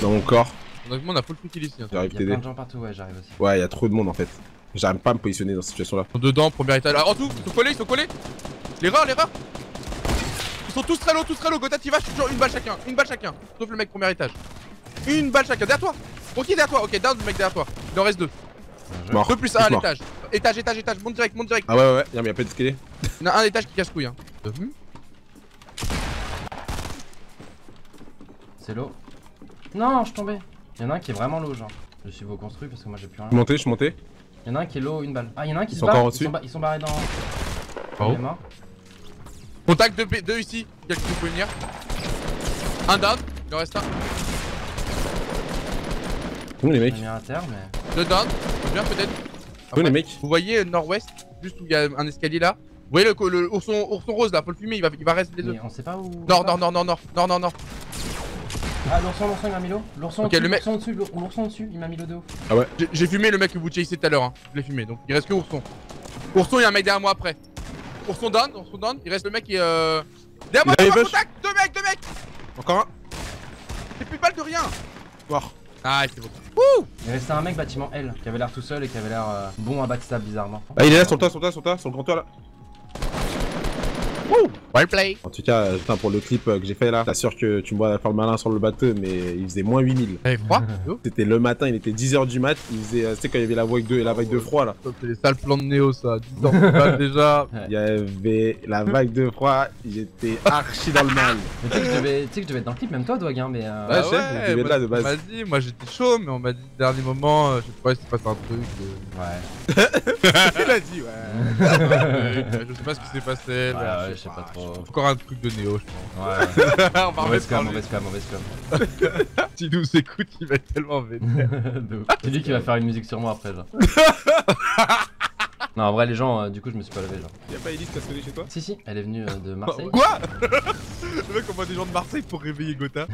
Dans mon corps. Donc on a full truc ici. J'arrive t'aider. Il y a plein de gens partout ouais j'arrive aussi. Ouais il y a trop de monde en fait. J'arrive pas à me positionner dans cette situation là. Dedans, premier étage. En tout, ils sont collés, L'erreur, Ils sont tous très low, Gotaga t'y vas, je suis toujours une balle chacun, Sauf le mec, premier étage. Une balle chacun, derrière toi. Ok, derrière toi, ok, down le mec derrière toi. Il en reste 2. 2 plus 1 à l'étage. Étage, monte direct, Ah ouais, non, mais y'a pas d'escalier. Il y en a un étage qui casse couille. Hein. C'est low. Non, je suis tombé. Il y en a un qui est vraiment low, genre. Je suis beau construit parce que moi j'ai plus rien. Je suis monté, Il y en a un qui est low, une balle. Ah, il y en a un qui se barre. Ils sont barrés dans. Il est mort. Contact 2 ici. Quelqu'un peut venir. Un down, il en reste un. Où les mecs? Il y a un terre, mais. 2 down, bien peut-être. Où les mecs? Vous voyez nord-ouest, juste où il y a un escalier là. Vous voyez le ourson rose là, faut le fumer, il va rester les deux. On sait pas où. Non. Ah, l'ourson il m'a mis l'eau. L'ourson au-dessus, il m'a mis l'eau de haut. Ah ouais. J'ai fumé le mec que vous chassez tout à l'heure, hein. Je l'ai fumé, donc il reste que ourson. Ourson, il y a un mec derrière moi après. Ourson down, il reste le mec qui est. Derrière moi, contact. 2 mecs. Encore un. J'ai plus de balles de rien. Voir. Ah, c'est bon. Wouh! Il restait un mec bâtiment L qui avait l'air tout seul et qui avait l'air bon à backstab bizarrement. Ah, il est là sur le toit, sur le grand toit là. Wouh! Well play! En tout cas, putain, pour le clip que j'ai fait là, t'assures que tu me vois faire le malin sur le bateau, mais il faisait moins 8000. Eh, froid? C'était le matin, il était 10h du mat, il faisait, tu sais, quand il y avait la vague 2 et la vague de froid là. C'est les sales plans de Néo ça, 10 ans de déjà. Il y avait la vague de froid, j'étais archi dans le mal. Mais tu sais que je devais être dans le clip, même toi, Doigby, hein, mais. Ouais, je devais être là de base. Vas-y, moi j'étais chaud, mais on m'a dit, dernier moment, je sais pas si c'est passé un truc. Ouais. Il a dit, ouais. Je sais pas ce qui s'est passé. Ouais, je sais pas trop. Encore un truc de Néo, je pense. Ouais. On va mauvaise com. S'il nous écoute, il va être tellement vénère. C'est lui qui va faire une musique sur moi après, genre. Non, en vrai, les gens, du coup, je me suis pas levé, genre. Y'a pas Elise qui a sonné chez toi? Si, elle est venue de Marseille. Quoi? Le mec envoie des gens de Marseille pour réveiller Gotaga.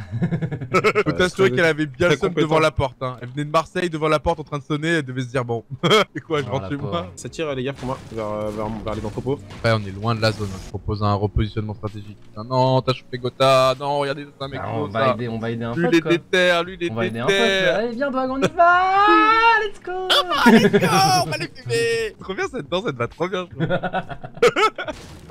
Gotaga, c'est vrai qu'elle avait bien le seum devant la porte. Hein. Elle venait de Marseille devant la porte en train de sonner, elle devait se dire, bon, c'est quoi, je rentre chez moi. Ça tire, les gars, pour moi, vers les entrepôts. Ouais, on est loin de la zone. Je propose un repositionnement stratégique. Non, t'as chopé Gotaga. Non, regardez, c'est un mec. On va aider un pote. Lui, il est déter, Allez, viens, Doig, on y va. Let's go. On va les fumer. Trop bien. Cette danse elle va trop bien.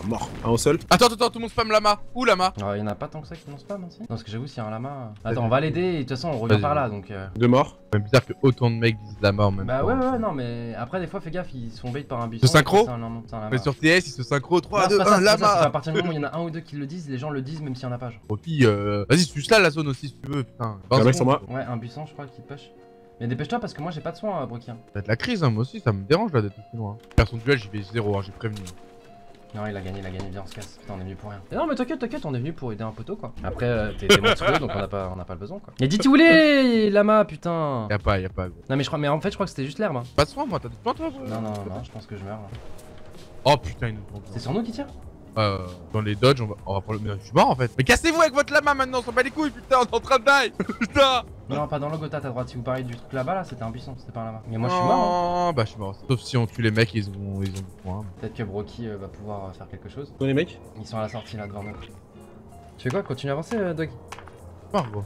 Mort, un au sol. Attends, tout le monde spam lama. Où lama? Il y en a pas tant que ça qui nous spam aussi. Non, parce que j'avoue, s'il y a un lama. Attends, on va l'aider et de toute façon, on revient par là donc. 2 morts. C'est bizarre que autant de mecs disent la mort même. Bah ouais, non, mais après, des fois, fais gaffe, ils sont bait par un buisson. Se synchro. Mais sur TS, ils se synchro 3, 2, 1, lama. À partir du moment où il y en a un ou deux qui le disent, les gens le disent même s'il y en a pas. Au pire, vas-y, suce là la zone aussi si tu veux. Putain, ouais, un buisson, je crois, qui push. Mais dépêche-toi parce que moi j'ai pas de soin, Brooky. T'as de la crise, hein, moi aussi, ça me dérange là d'être aussi loin. Personne duel, j'y vais 0, hein, j'ai prévenu. Non, il a gagné, viens, on se casse. Putain, on est venu pour rien. Et non, mais t'inquiète, on est venu pour aider un poteau quoi. Après, t'es monstrueux donc on a pas le besoin quoi. Et dites où les lama, putain. Y'a pas, gros. Non, mais en fait, je crois que c'était juste l'herbe. Hein. Pas de soin, moi, t'as des soins toi, gros. Non, je pense que je meurs là. Oh putain, il nous prend. C'est sur nous qui tire? Dans les dodges, on va prendre le. Je suis mort en fait. Mais cassez-vous avec votre lama maintenant, on s'en bat les couilles, putain, on est en train de die. Putain. Non, pas dans le Gotaga, à droite. Si vous parlez du truc là-bas, là, c'était un buisson, c'était pas un lama. Mais moi, je suis mort. Hein. Bah, je suis mort. Sauf si on tue les mecs, ils ont du point. Peut-être que Brooky va pouvoir faire quelque chose. Où les mecs? Ils sont à la sortie là devant nous. Tu fais quoi? Continue à avancer, Doig. Mort, gros.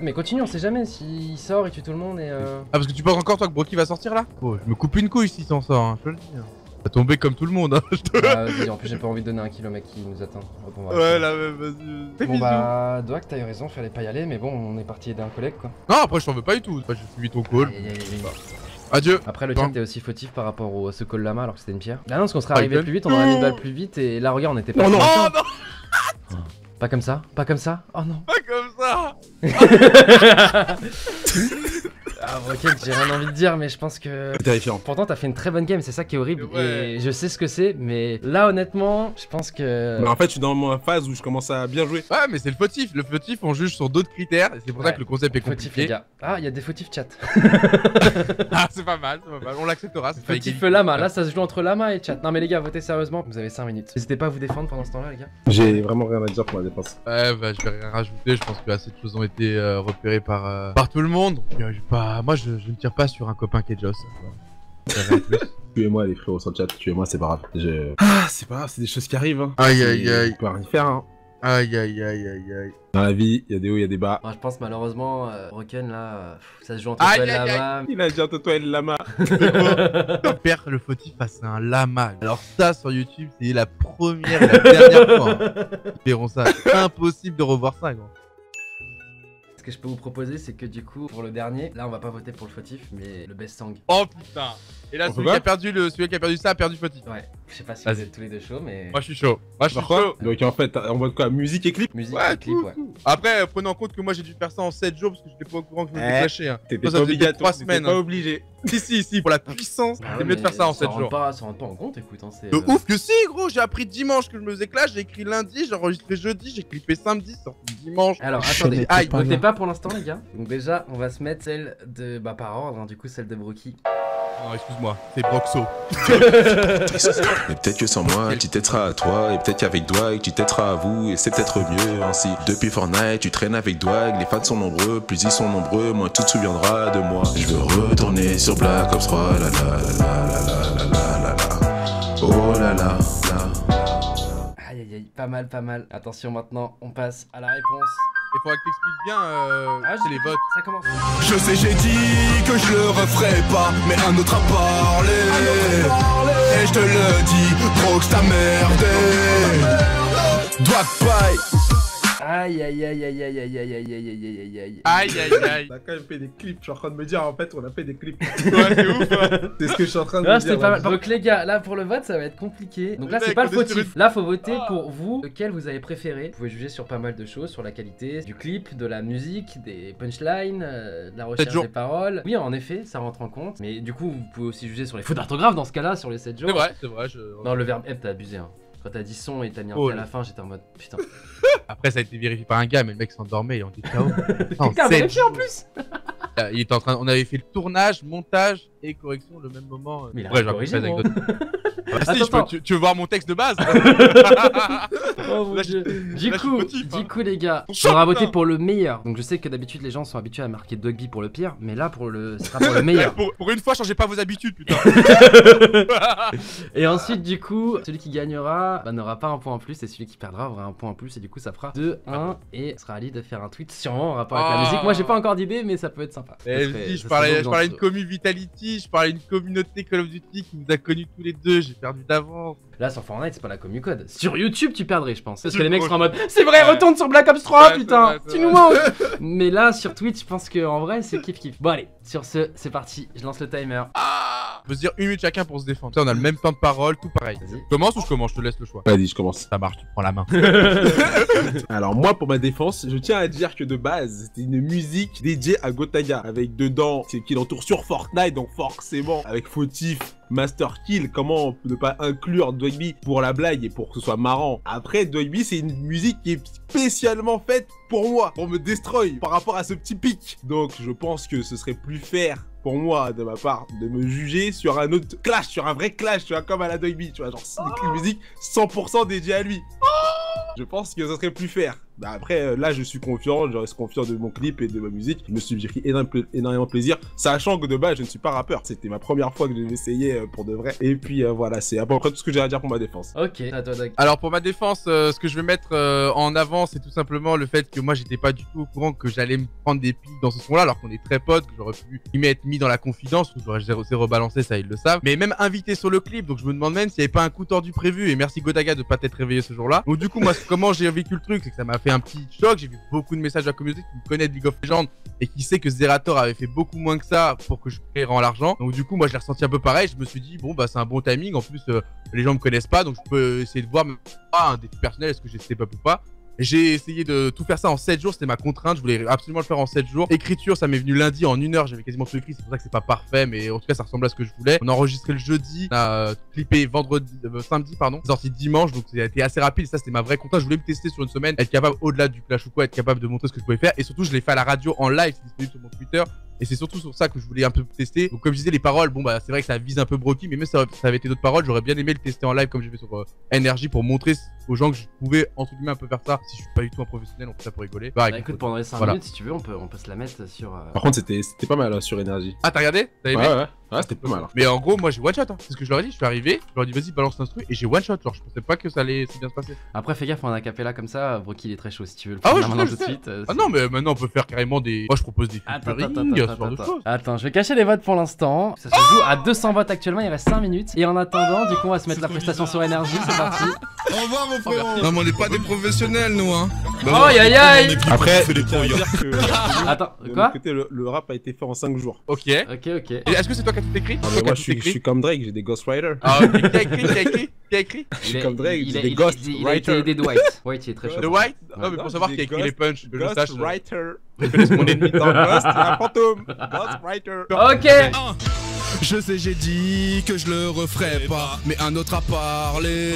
Mais continue, on sait jamais s'il sort et tue tout le monde et Ah, parce que tu penses encore toi que Brooky va sortir là? Oh, je me coupe une couille s'il s'en sort, hein, je te le dis. T'as tombé comme tout le monde, hein. Vas-y, en plus j'ai pas envie de donner un kill au mec qui nous attend. Ouais, là, vas-y. Bon bah, Doig, t'as eu raison, fallait pas y aller, mais bon, on est parti aider un collègue quoi. Non, après je t'en veux pas du tout, j'ai suivi ton call. Adieu. Après le chat était aussi fautif par rapport à ce call lama alors que c'était une pierre. Ah non, parce qu'on serait arrivé plus vite, on aurait mis une balle plus vite et là regarde, on était pas. Pas comme ça, pas comme ça, oh non. Pas comme ça. Ah Brooky, j'ai rien envie de dire mais je pense que... C'est terrifiant. Pourtant t'as fait une très bonne game, c'est ça qui est horrible et je sais ce que c'est mais là honnêtement je pense que... Mais en fait je suis dans ma phase où je commence à bien jouer. Ouais mais c'est le fautif, on juge sur d'autres critères et c'est pour ça que le concept est compliqué. Fautif les gars. Ah il y a des fautifs chat. Ah c'est pas mal, on l'acceptera. Fautif lama, là ça se joue entre lama et chat. Non mais les gars votez sérieusement, vous avez 5 minutes. N'hésitez pas à vous défendre pendant ce temps là les gars. J'ai vraiment rien à dire pour la défense. Ouais bah je vais rien rajouter, je pense que assez de choses ont été repérées par, par tout le monde. Moi je ne tire pas sur un copain qui est Joss. Tuez-moi les frérots sur le chat, tuez-moi c'est pas grave. Ah c'est pas grave, c'est des choses qui arrivent hein. Aïe aïe aïe. On peut rien faire hein. Aïe aïe aïe aïe aïe. Dans la vie, il y a des hauts, il y a des bas. Moi je pense malheureusement, Broken là, ça se joue entre toi et le lama. Il a dit entre toi et le lama. Père le fautif face à un lama. Alors ça sur YouTube c'est la première et la dernière fois hein. Verrons ça, c'est impossible de revoir ça gros. Ce que je peux vous proposer, c'est que du coup, pour le dernier, là on va pas voter pour le fautif, mais le best song. Oh putain! Et là, celui qui, celui qui a perdu ça a perdu le fautif. Ouais, je sais pas si vous êtes tous les deux chauds, mais. Moi je suis chaud. Moi je suis chaud. Donc en fait, on vote quoi? Musique et clip? Musique et clip, ouais. Après, prenez en compte que moi j'ai dû faire ça en 7 jours parce que j'étais pas au courant que je me faisais lâcher. Hein. T'étais pas obligé 3 semaines. Pas obligé. Si, si, si, pour la puissance, c'est mieux de faire ça en 7 jours. Ça rentre pas en compte, écoute. Hein, de ouf que si, gros, j'ai appris dimanche que je me faisais clash, j'ai écrit lundi, j'ai enregistré jeudi, j'ai clippé samedi, sorti dimanche. Alors attendez, votez pas pour l'instant, les gars. Donc déjà, on va se mettre celle de. Bah, par ordre, hein, du coup, celle de Brooky. Non, excuse-moi, c'est Broxo. Mais peut-être que sans moi, tu t'aideras à toi. Et peut-être qu'avec Doig, tu t'aideras à vous. Et c'est peut-être mieux ainsi. Depuis Fortnite, tu traînes avec Doig. Les fans sont nombreux, plus ils sont nombreux, moins tu te souviendras de moi. Je veux retourner sur Black Ops 3. La la la la la la la. Oh la la la. Aïe aïe aïe, pas mal, pas mal. Attention maintenant, on passe à la réponse. Et faudra que t'expliques bien, c'est les votes. Ça commence. Je sais, j'ai dit que je le referais pas, mais un autre a parlé. Et je te le dis, Brox t'a merdé. Doig paille. Aïe aïe aïe aïe aïe aïe aïe aïe aïe aïe aïe aïe aïe. On a quand même fait des clips, je suis en train de me dire en fait on a fait des clips. Ouais c'est ouf hein. C'est ce que je suis en train de me dire. Pas mal. Donc les gars là pour le vote ça va être compliqué. Donc là c'est pas le fautif. Là faut voter pour vous lequel vous avez préféré. Vous pouvez juger sur pas mal de choses, sur la qualité du clip, de la musique, des punchlines, de la recherche des paroles. Oui en effet ça rentre en compte. Mais du coup vous pouvez aussi juger sur les fautes d'orthographe dans ce cas là sur les 7 jours. C'est vrai Non le verbe être t'as abusé hein. Quand t'as dit son et t'as mis un à la fin j'étais en mode putain. Après ça a été vérifié par un gars mais le mec s'endormait et on dit ciao. En plus. Il était en train, on avait fait le tournage, montage et correction le même moment. Mais ouais, j'ai avec d'autres. Tu veux voir mon texte de base? Oh mon dieu. Du coup les gars, on aura voté pour le meilleur. Donc je sais que d'habitude les gens sont habitués à marquer Doigby pour le pire, mais là pour le ce sera pour le meilleur. Pour une fois changez pas vos habitudes putain. Et ensuite du coup, celui qui gagnera n'aura pas un point en plus et celui qui perdra aura un point en plus et du coup ça fera 2-1 et sera à lui de faire un tweet sûrement en rapport avec la musique. Moi j'ai pas encore d'idée mais ça peut être sympa. Je parlais d'une commune Vitality, je parlais d'une communauté Call of Duty qui nous a connus tous les deux, j'ai perdu d'avance. Là sur Fortnite c'est pas la commu code. Sur YouTube tu perdrais je pense. Parce que les mecs sont en mode c'est vrai retourne sur Black Ops 3 putain tu nous manques. Mais là sur Twitch je pense que en vrai c'est kiff kiff. Bon allez sur ce c'est parti je lance le timer. On peut se dire une minute chacun pour se défendre. Ça, on a le même temps de parole, tout pareil. Je commence ou je commence? Je te laisse le choix. Vas-y, je commence. Ça marche, tu prends la main. Alors moi, pour ma défense, je tiens à dire que de base, c'était une musique dédiée à Gotaga. Avec dedans, c'est qu'il entoure sur Fortnite, donc forcément, avec fautif, Master Kill, comment ne pas inclure Doigby pour la blague et pour que ce soit marrant. Après, Doigby, c'est une musique qui est spécialement faite pour moi, pour me destroy par rapport à ce petit pic. Donc je pense que ce serait plus fair pour moi, de ma part, de me juger sur un autre clash, sur un vrai clash, tu vois, comme à la Doigby, tu vois, genre, c'est une musique 100% dédiée à lui. je pense que ça serait plus faire. Après, là, je suis confiant, je reste confiant de mon clip et de ma musique. Je me suis pris énormément plaisir, sachant que de base, je ne suis pas rappeur. C'était ma première fois que je l'essayais pour de vrai. Et puis voilà, c'est à peu près tout ce que j'ai à dire pour ma défense. Ok, à toi, Doug. Alors, pour ma défense, ce que je vais mettre en avant, c'est tout simplement le fait que moi, j'étais pas du tout au courant que j'allais me prendre des pics dans ce son-là, alors qu'on est très potes, que j'aurais pu y être mis dans la confidence, ou j'aurais rebalancé, ça, ils le savent. Mais même invité sur le clip, donc je me demande même s'il n'y avait pas un coup tordu prévu. Et merci Gotaga de pas t'être réveillé ce jour-là. Donc, du coup, moi, comment j'ai vécu le truc, c'est que ça m'a fait un petit choc. J'ai vu beaucoup de messages de la communauté qui me connaît de League of Legends et qui sait que Zerator avait fait beaucoup moins que ça pour que je crée en l'argent. Donc du coup moi je l'ai ressenti un peu pareil. Je me suis dit bon bah c'est un bon timing. En plus les gens me connaissent pas, donc je peux essayer de voir un défi personnel, est-ce que j'ai step up ou pas. J'ai essayé de tout faire ça en 7 jours, c'était ma contrainte, je voulais absolument le faire en 7 jours. Écriture, ça m'est venu lundi en 1 heure, j'avais quasiment tout écrit, c'est pour ça que c'est pas parfait, mais en tout cas ça ressemble à ce que je voulais. On a enregistré le jeudi, on a clippé samedi, pardon, sorti dimanche, donc ça a été assez rapide, ça c'était ma vraie contrainte, je voulais me tester sur une semaine, être capable au-delà du clash ou quoi, être capable de montrer ce que je pouvais faire, et surtout je l'ai fait à la radio en live, c'est disponible sur mon Twitter. Et c'est surtout sur ça que je voulais un peu tester. Donc comme je disais les paroles, bon bah c'est vrai que ça vise un peu Brooky, mais même ça avait été d'autres paroles, j'aurais bien aimé le tester en live comme j'ai fait sur NRJ pour montrer aux gens que je pouvais entre guillemets un peu faire ça. Si je suis pas du tout un professionnel, on fait ça pour rigoler. Bah écoute, pendant les 5 minutes si tu veux on peut se la mettre sur... Par contre c'était pas mal hein, sur NRJ. Ah t'as regardé? T'as aimé? Ouais c'était pas mal. Mais en gros moi j'ai one shot hein. C'est ce que je leur ai dit, je suis arrivé, je leur ai dit vas-y balance l'instru et j'ai one shot, genre je pensais pas que ça allait si bien se passer. Après fais gaffe, on a un capella comme ça, Brooky il est très chaud si tu veux le faire maintenant tout de suite. Ah non mais maintenant on peut faire carrément des... Moi je propose des... Attends, je vais cacher les votes pour l'instant. Ça se joue à 200 votes actuellement, il reste 5 minutes. Et en attendant, du coup, on va se mettre la prestation sur NRJ, c'est parti. Au revoir, mon frérot. Non, mais on n'est pas des professionnels, nous, hein. Oh, aïe aïe aïe. Après, attends, quoi? Le rap a été fait en 5 jours. Ok. Ok, ok. Est-ce que c'est toi qui as tout écrit? Moi, je suis comme Drake, j'ai des ghostwriters. Ah, ok, qui a écrit? Je suis comme Drake, j'ai des ghostwriters. Il est White. White, il est très chaud. De White? Non, mais pour savoir qui a écrit les punchs, je le sache. Mon ennemi dans Ghost, c'est un fantôme. Ghostwriter. Ok. Je sais, j'ai dit que je le referais pas, mais un autre a parlé.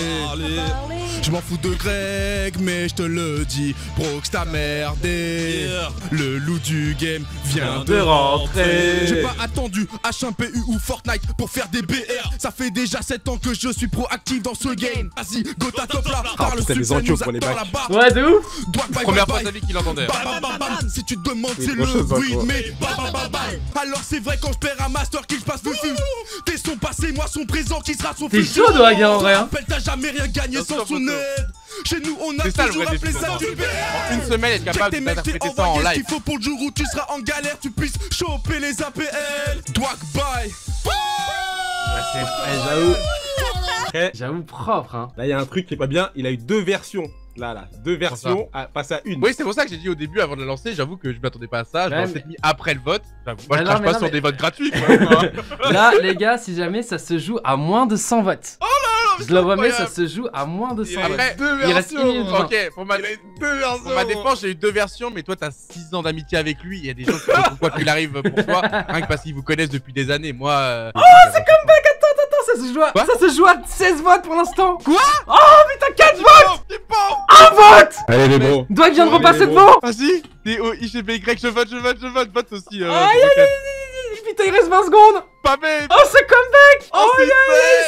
Je m'en fous de Greg, mais je te le dis, Brox t'as merdé. Le loup du game vient de rentrer. J'ai pas attendu HMPU ou Fortnite pour faire des BR. Ça fait déjà 7 ans que je suis proactif dans ce game. Vas-y, go ta top là. Parle succès nous attend là-bas. Ouais, de ouf. Première fois de sa vie qu'il entendait. Si tu te demandes, c'est le bruit, mais alors c'est vrai, quand je perds un Master Kill, je passe le fil. T'es son passé, moi son présent, qui sera son futur. T'es chaud, Doigby, en vrai. T'as jamais rien gagné sans son aide. Chez nous, on a toujours appelé ça du BR. En une semaine, être capable d'interpréter ça en live. Qu'il faut pour le jour où tu seras en galère, tu puisses choper les APL. Doigby. J'avoue propre, hein. Là, il y a un truc qui est pas bien, il a eu 2 versions. Là, 2 versions face à 1. Oui, c'est pour ça que j'ai dit au début, avant de la lancer, j'avoue que je m'attendais pas à ça. Je l'ai mis après le vote. Moi, je crache pas sur des votes gratuits. Là, les gars, si jamais ça se joue à moins de 100 votes. Oh là là, je le remets, ça se joue à moins de 100 votes. Après, 2 versions. Ok, pour ma défense, j'ai eu 2 versions, mais toi, t'as 6 ans d'amitié avec lui. Il y a des gens qui font quoi qu'il arrive pour toi, rien que parce qu'ils vous connaissent depuis des années. Moi. Oh, c'est comme back. Ça se joue à 16 votes pour l'instant. Quoi? Oh putain, 4 votes! Un vote! Allez les bros! Doigby vient de repasser devant! Vas-y! DOIGBY, je vote, vote aussi. Aïe, putain, il reste 20 secondes! Pas bête! Oh, c'est comeback! Oh,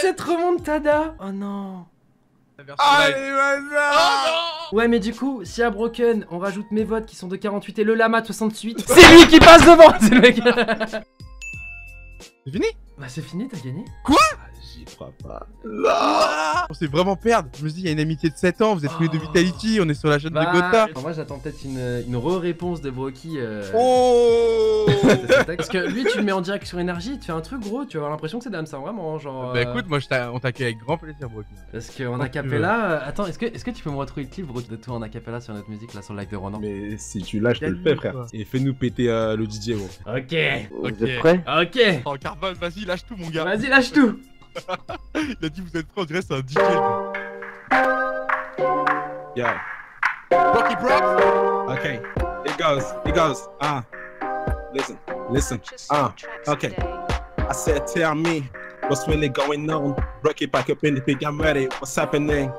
cette remontada! Oh non! Allez, vas-y! Ouais, mais du coup, si à Broken, on rajoute mes votes qui sont de 48 et le Lama de 68, c'est lui qui passe devant! C'est le mec! C'est fini? Bah, c'est fini, t'as gagné? Quoi? J'y crois pas. Non, on s'est vraiment perdre. Je me dis, il y a une amitié de 7 ans, vous êtes tous les deux Vitality, on est sur la chaîne de Gotha. Moi, j'attends peut-être une re-réponse de Brooky. Oh. Parce que lui, tu le mets en direct sur NRJ, tu fais un truc gros, tu vas avoir l'impression que c'est Dame, ça vraiment. Genre, bah écoute, moi, on t'accueille avec grand plaisir, Brooky. Parce qu'en acapella. Attends, est-ce que tu peux me retrouver le clip, Brooky, de toi en acapella sur notre musique, là, sur le live de Ronan? Mais si tu lâches, je te le fais, frère. Et fais-nous péter le DJ, gros. Ok. Vous êtes prêts? Ok. En carbone, vas-y, lâche tout, mon gars. Vas-y, lâche tout. Il a dit vous êtes prêts, on dirait c'est un DJ. Yeah. Rocky Brooks. Okay. It goes. Listen. Okay. I said, tell me what's really going on. Brooky back up in the pig, I'm ready, what's happening?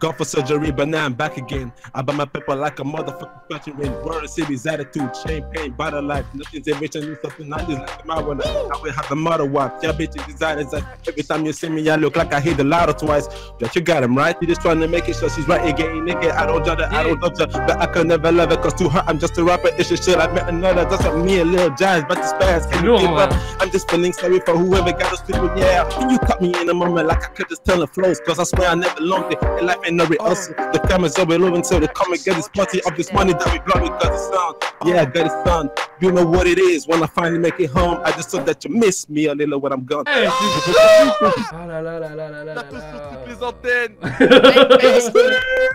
Gone for surgery, but now I'm back again. I buy my paper like a motherfucking punching ring. World Series attitude, champagne, bottle life. Nothing's enriching me, something I just like my one. I will have the mother wife. Your bitch is decided that every time you see me, I look like I hit the lotto twice. But you got him right, you just trying to make it so she's right again, nigga. I don't judge her, I don't judge her, but I could never love her, cause to her, I'm just a rapper. It's just shit, I met another, just like me, a little jazz, but it's fast. Can you give up? I'm just feeling sorry for whoever got us to it, yeah. Can you cut me in a moment like I could just tell the flows, cause I swear I never longed it. And life ain't no rehearsal. The cameras over low until they come and get this party of this money that we got. We got the sound, yeah, I got the sound. You know what it is when I finally make it home. I just hope that you miss me a little when I'm gone. Hey, ah là là là là là là là. T'as tous toutes les antennes.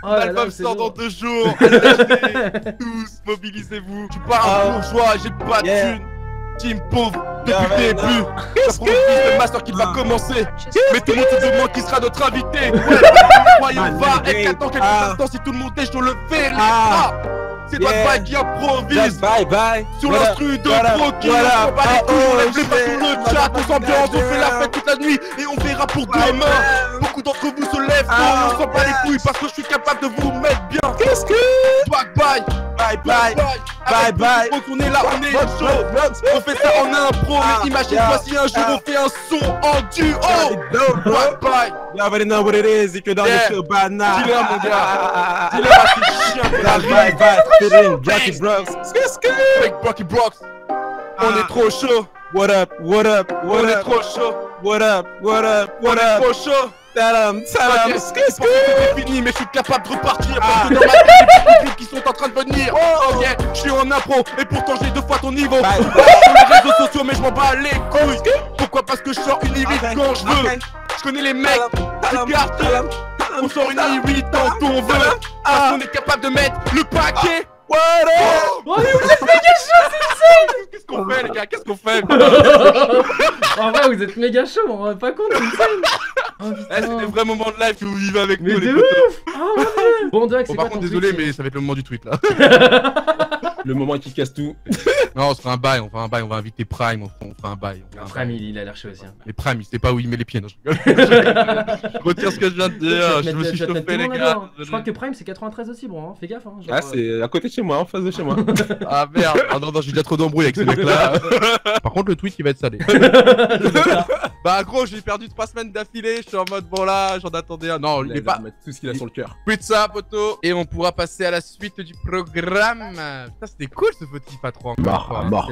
L'album sort dans 2 jours. Tous mobilisez-vous. Tu pars en bourgeois, j'ai pas de thunes. Team pauvre depuis le début. Qu'est-ce que le master qui va commencer? Mais tout le monde se demande qui sera notre invité. Voyons va être attends si tout le monde est chaud le verre. C'est Doigby qui improvise. Sur l'instru de Brooky. On bat les couilles, on lève les pas sur le chat. On s'ambiance, on fait la fête toute la nuit. Et on verra pour demain. Beaucoup d'entre vous se lèvent tôt. On s'en bat les couilles parce que je suis capable de vous mettre bien. Qu'est-ce que Doigby? Bye bye, bye bye. On est là, on est chaud. On fait ça en impro. Mais imagine-toi si un jour on fait un son en duo. Bye bye. You already know what it is. If you're down the show, bye now. Dis-le mon gars. Dis-le à ces chiens de la rue. Bye bye. Fit in Brooky Brooks. Fake Brooky Brooks. On est trop chaud. What up, what up, what up. On est trop chaud. What up, what up, what up. On est trop chaud. Salam, skis, c'est fini, mais je suis capable de repartir. Parce que dans ma tête, les qui sont en train de venir. Oh yeah, je suis en impro, et pourtant j'ai 2 fois ton niveau. Bye. Sur les réseaux sociaux, mais je m'en bats les couilles. Pourquoi? Parce que je sors une limite quand je veux. Je connais les mecs, regarde, on sort une limite tant qu'on veut. Parce qu'on est capable de mettre le paquet. What up? On est obligé de faire quelque chose, c'est insane! Qu'est-ce qu'on fait, les gars? Qu'est-ce qu'on fait? En vrai, vous êtes méga chaud, on va pas compte, c'est insane! Oh, c'était le vrai moment de live que vous vivez avec nous, les potos. Oh, ouais. Bon, Doigby, c'est par contre, désolé, mais ça va être le moment du tweet là. Le moment qui casse tout. Non, on se fera un bail, on va inviter Prime, on fera un bail. Prime, il a l'air chaud aussi. Mais Prime, il sait pas où il met les pieds, non, je retire ce que je viens de dire, je me suis chauffé, les gars. Je crois que Prime, c'est 93 aussi, bon, fais gaffe. Ah, c'est à côté de chez moi, en face de chez moi. Ah merde, ah non, j'ai déjà trop d'embrouille avec ce mec là. Par contre, le tweet, il va être salé. Bah, gros, j'ai perdu 3 semaines d'affilée, je suis en mode bon là, j'en attendais un. Non, il est pas. Tout ce qu'il a sur le cœur. Plus de ça, poto, et on pourra passer à la suite du programme. Putain, c'était cool ce petit patron. C'est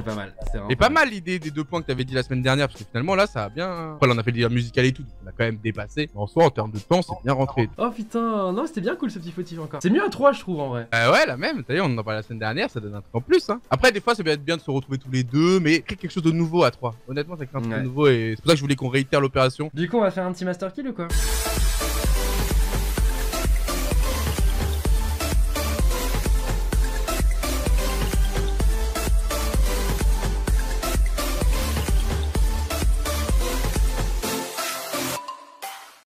pas mal. Et pas mal l'idée des 2 points que t'avais dit la semaine dernière, parce que finalement là, ça a bien. Après, là, on a fait le délire musical et tout, donc on a quand même dépassé. En soi, en termes de temps, c'est bien rentré. Oh putain, non, c'était bien cool ce petit fautif encore. C'est mieux à 3, je trouve en vrai. Ouais, la même. T'as vu, on en parlait la semaine dernière, ça donne un truc en plus. Hein. Après, des fois, ça peut être bien de se retrouver tous les deux, mais créer quelque chose de nouveau à 3. Honnêtement, ça crée un truc de nouveau et c'est pour ça que je voulais qu'on réitère l'opération. Du coup, on va faire un petit Master Kill ou quoi?